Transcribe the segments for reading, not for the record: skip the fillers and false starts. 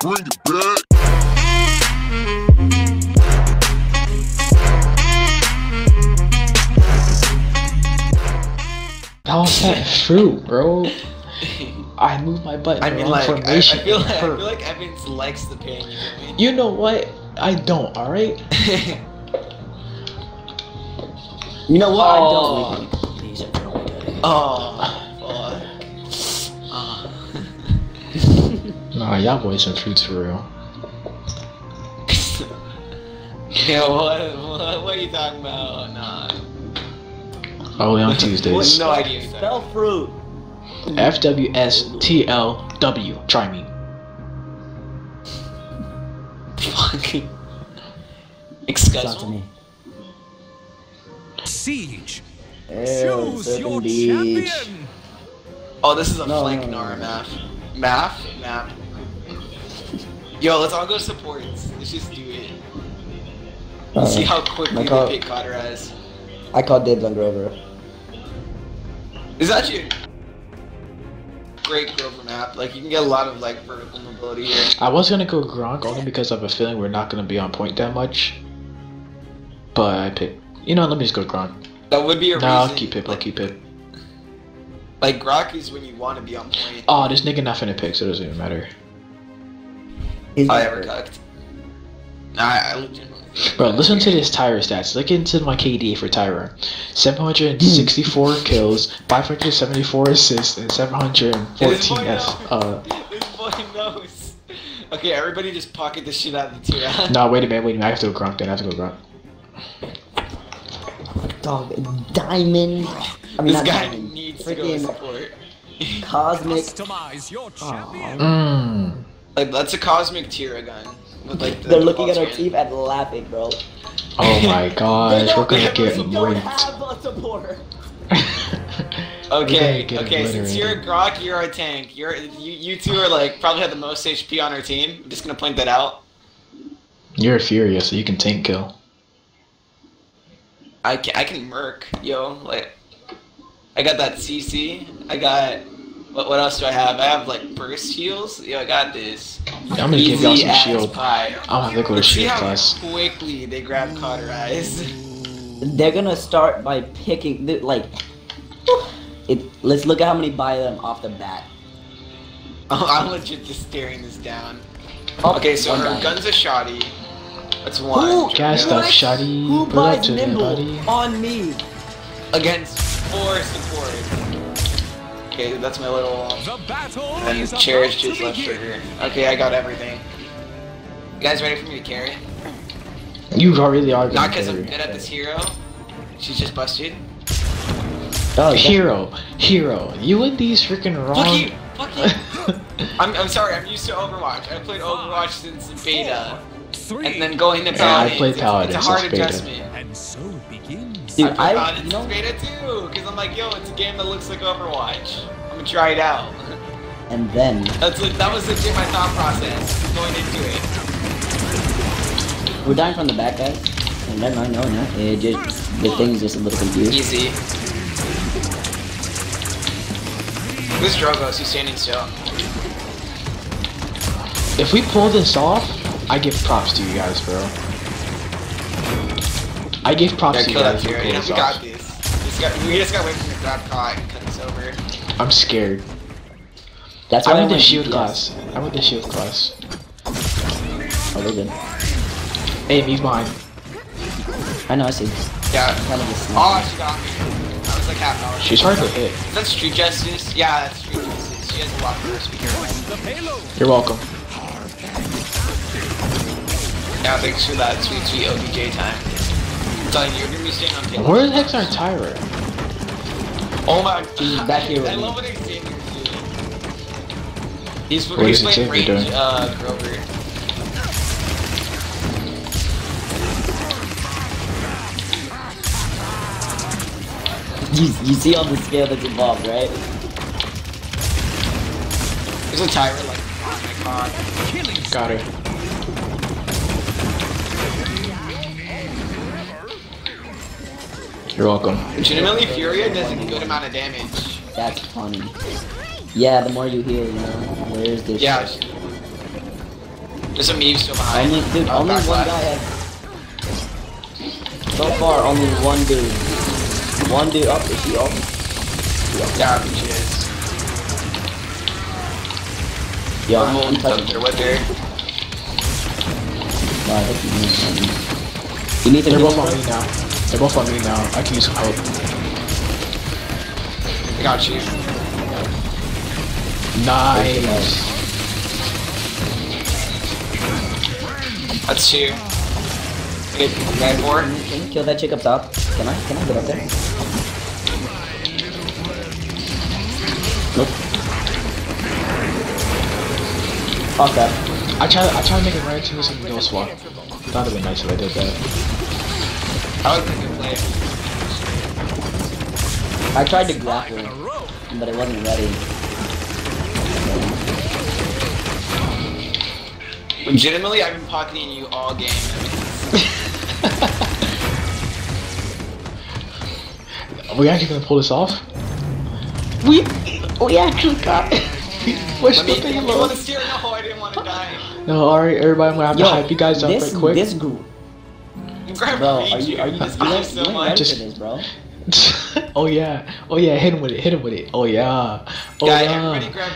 Bring it back. How's that true, bro? I moved my butt. I mean, like, I feel like Evans likes the pain. You know what I mean? You know what? I don't. All right. You know what? Oh. I don't. These are really good. Oh. Fuck. Nah, y'all boys are fruits for real. Yeah, what are you talking about? Nah. Oh, we on Tuesdays. No idea. Spell fruit. FWSTLW. Try me. Fucking. Excuse me. Siege. Choose your champion. Oh, this is a flank Nara map. Map. Yo, let's all go supports. Let's just do it. See how quickly they pick Cauterize. I call dibs on Grover. Is that you? Great Grover map. Like, you can get a lot of, like, vertical mobility here. I was gonna go Grohk only because I have a feeling we're not gonna be on point that much. But I picked. You know, let me just go Grohk. That would be a reason. I'll keep it. Like, I'll keep it. Like, Grohk is when you want to be on point. Oh, this nigga not finna pick, so it doesn't even matter. I ever cucked. Nah, I looked in. Bro, listen to this Tyra stats. Look into my KDA for Tyra. 764 kills, 574 assists, and 714 This boy knows. Okay, everybody just pocket this shit out of the tier. No, wait a minute. I have to go Grohk then. Dog, Diamond. I mean, this guy needs to go support. Cosmic. Customize your champion. Like, that's a cosmic Tyra gun. With, like, they're looking at our team and laughing, bro. Oh my gosh, we're gonna get ripped. Okay, since you're Grohk, you're our tank. You two are like probably have the most HP on our team. I'm just gonna point that out. You're a Furia, so you can tank kill. I can merc, yo. Like, I got that CC. I got. What else do I have? I have like burst heals. Yo, I got this. I'm gonna give y'all some shield. I'm gonna look at a shield class. See how quickly they grab Cauterize. They're gonna start by picking. Like, let's look at how many buy them off the bat. Oh, I'm legit just staring this down. Okay, so her gun's a shoddy. That's one. Cast up shoddy. Who buys nimble on me? Against four support. Okay, that's my little and cherish his left trigger. Okay, I got everything. You guys ready for me to carry? You really are. Not because I'm good at this hero. She's just busted. Oh, hero. You and these freaking wrong. Fuck you. I'm sorry. I'm used to Overwatch. I played Overwatch since beta, and then going into Paladins. I played Paladins. It's a hard adjustment. And so begins. Dude, I know beta too, because I'm like, yo, it's a game that looks like Overwatch. I'm gonna try it out. And then that was legit my thought process going into it. We're dying from the back, guys. And never mind, no. It just the thing's just a little confused. Easy. This Drogos, he's standing still. If we pull this off, I give props to you guys, bro. I gave props to you guys. We got this. We just got away from the grab caught and cut us over. I'm scared. That's why I went the shield class. I went the shield class. Oh, they're good. Hey, he's behind. I know, I see. Yeah. Oh, she got me. I was like half an hour. She's hard to hit. Is that Street Justice? Yeah, that's Street Justice. She has a lot of her speaker. You're welcome. Yeah, thanks for that sweet, sweet OBJ time. You're gonna be staying on table. Where the heck's our Tyra? Oh my god. Back here with me. I love what Xavier's doing. He's playing range, Grover. You see all the scale that's involved, right? There's a Tyra, like, oh my god. Got her. You're welcome. Legitimately, Furia does a good amount of damage. That's funny. Yeah, the more you heal, you know. Where's this? Yeah. There's a Maeve still behind. Only one guy has... So far, only one dude. One dude up. Is he up? Yeah, she is. Yo, I'm holding something with her. I hope you need something. You need to do both on me now. They're both on me now. I can use some help. I got you. Nice. That's two. Good. Nine more. Can you kill that chick up top? Can I get up there? Nope. Fuck that. I tried to make it right to some ghost swap. That'd have been nice if I did that. I would make a play. I tried to grapple, but it wasn't ready. Legitimately, I've been pocketing you all game. Are we actually gonna pull this off? We actually got it. Push the thing alone. No, I didn't want to die. No, alright, everybody, I'm gonna have to hype you guys up right quick. This group. Bro, are you just doing this, bro? Oh yeah, hit him with it. Oh yeah.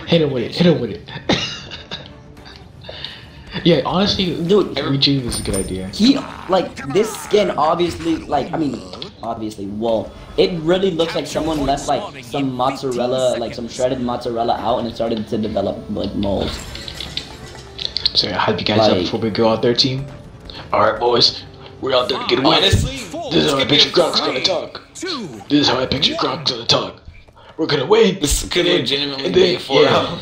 Hit him with it. Yeah, honestly, dude, Reggie was a good idea. He, like, this skin obviously, like, I mean, obviously, whoa. It really looks like someone left like some mozzarella, like some shredded mozzarella out, and it started to develop like mold. So I hype you guys up before we go out there, team. All right, boys, we're out there to get away. This is how I picture Grohk's gonna talk. This is how I picture Grohk's gonna talk. We're gonna win. This could legitimately be 4-0.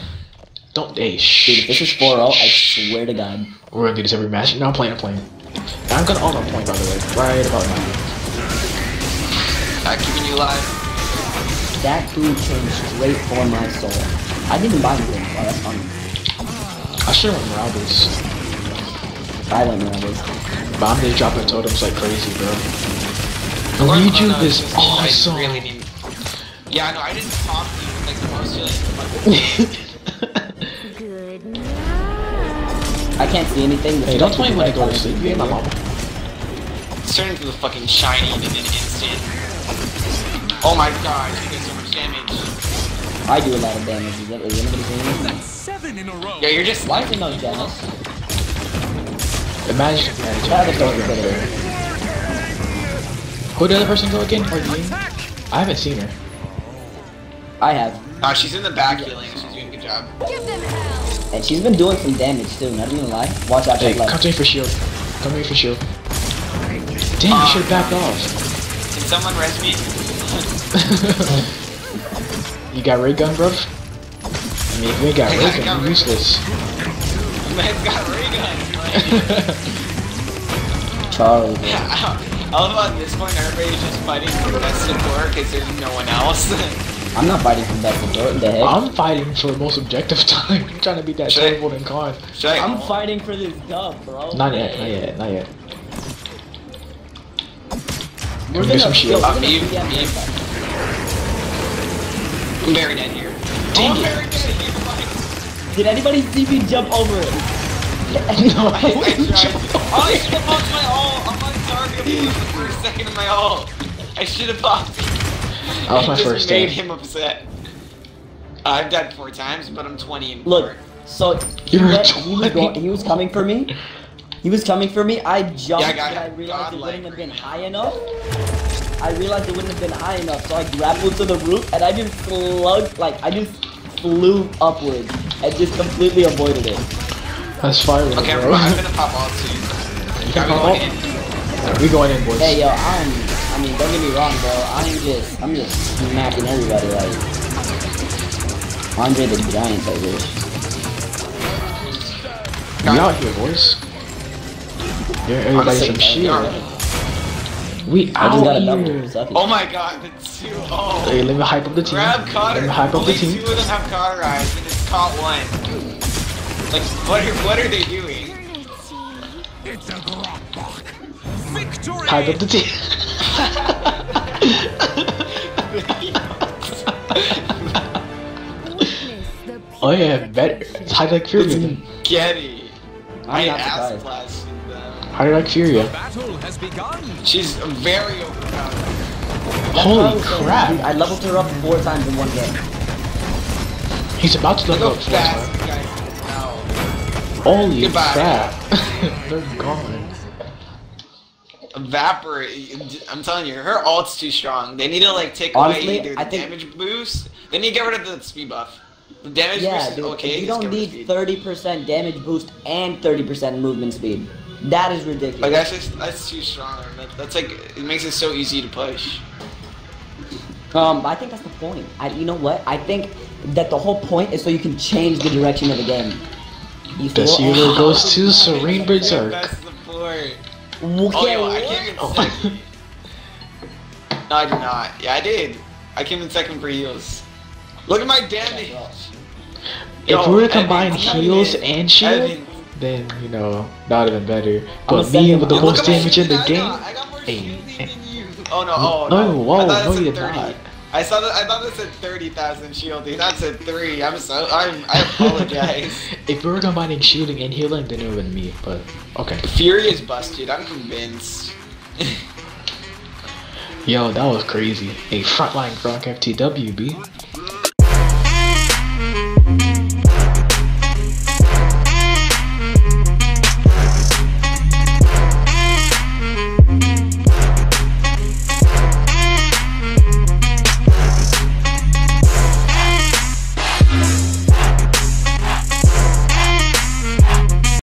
Don't they? Dude, if this is 4-0, I swear to God. We're gonna do this every match. No, I'm playing. I'm gonna auto point, by the way, right about now. Keeping you alive. That food came straight for my soul. I didn't buy anything. Oh, that's funny. I should have went robbers. I went robbers. But I'm just dropping totems like crazy, bro. Luigi is awesome. Really need... Yeah, no, I didn't talk to you like the most like... Good night. I can't see anything. Hey, don't tell me when to go to sleep. You ain't my mama. It's turning into the fucking shiny in an instant. Oh my God! You did so much damage. I do a lot of damage. Is anybody doing that? 7 in a row. Yeah, you're just liking those damage. Imagine. Who did the other person go again? I haven't seen her. I have. Nah, she's in the back healing. She's doing a good job. And she's been doing some damage too. Not even lie. Watch out. Hey, come to me for shield. Damn, you should have backed off. Can someone rescue me? You got ray gun, bruv? I mean, if you got ray gun, you're useless. Man's got ray gun. Charles. I love how at this point everybody's just fighting for best support because there's no one else. I'm not fighting for best support. What the heck? I'm fighting for the most objective time. I'm trying to beat that terrible and con. I'm fighting for this dub, bro. Not yet. We're gonna do some shield. I'm buried in here. Dang it. Did anybody see me jump over it? No, I didn't jump over it. I should have popped my ult. I'm on target for a second of my ult. I should have popped it. I was my first day. Made him upset. I've died 4 times, but I'm 20 and 4. Look, so he was coming for me. I jumped and I realized it wouldn't have been high enough. So I grappled to the roof and I just flew upwards and just completely avoided it. That's fire. Okay, bro. I'm gonna pop off soon. We going in, boys. Hey, yo, I mean, don't get me wrong, bro. I'm just smacking everybody like Andre the Giant, I wish. We out here, boys. Yeah, everybody's some shit. We out here. Oh my God, the 2-0. Hey, let me hype up the team. Grab Cauterize. Let me hype up the team. Only 2 of them have Cauterize, and it's caught 1. Like, what are they doing? It's a Grohk block. Victory! Hype up the team. Oh yeah, better. It's hype like Furia. Getty. I ass flashed. How did I cure you? She's very overpowered. Holy crap! I leveled her up 4 times in 1 game. He's about to level up fast. Holy crap! They're gone. Evaporate. I'm telling you, her ult's too strong. They need to like take away either the damage boost. They need to get rid of the speed buff. The damage boost is okay. You don't need 30% damage boost and 30% movement speed. That is ridiculous. Like that's just, that's too strong. That's like it makes it so easy to push. I think that's the point. You know what? I think that the whole point is so you can change the direction of the game. This hero goes to Serene Berserk. That's the point. Oh, yo, I came in second. No, I did not. Yeah, I did. I came in second for heals. Look at my damage. Yo, if we were to combine heals and shield, then, you know, that would have been better. But me with the most damage in the game? I got more shielding than you. Oh no, oh no. No, whoa, no you did not. I saw that. I thought it said 30,000 shielding. That said 3. I apologize. If we were combining shielding and healing, then it would have been me. But okay. Furia is busted. I'm convinced. Yo, that was crazy. A frontline Grohk FTW, B.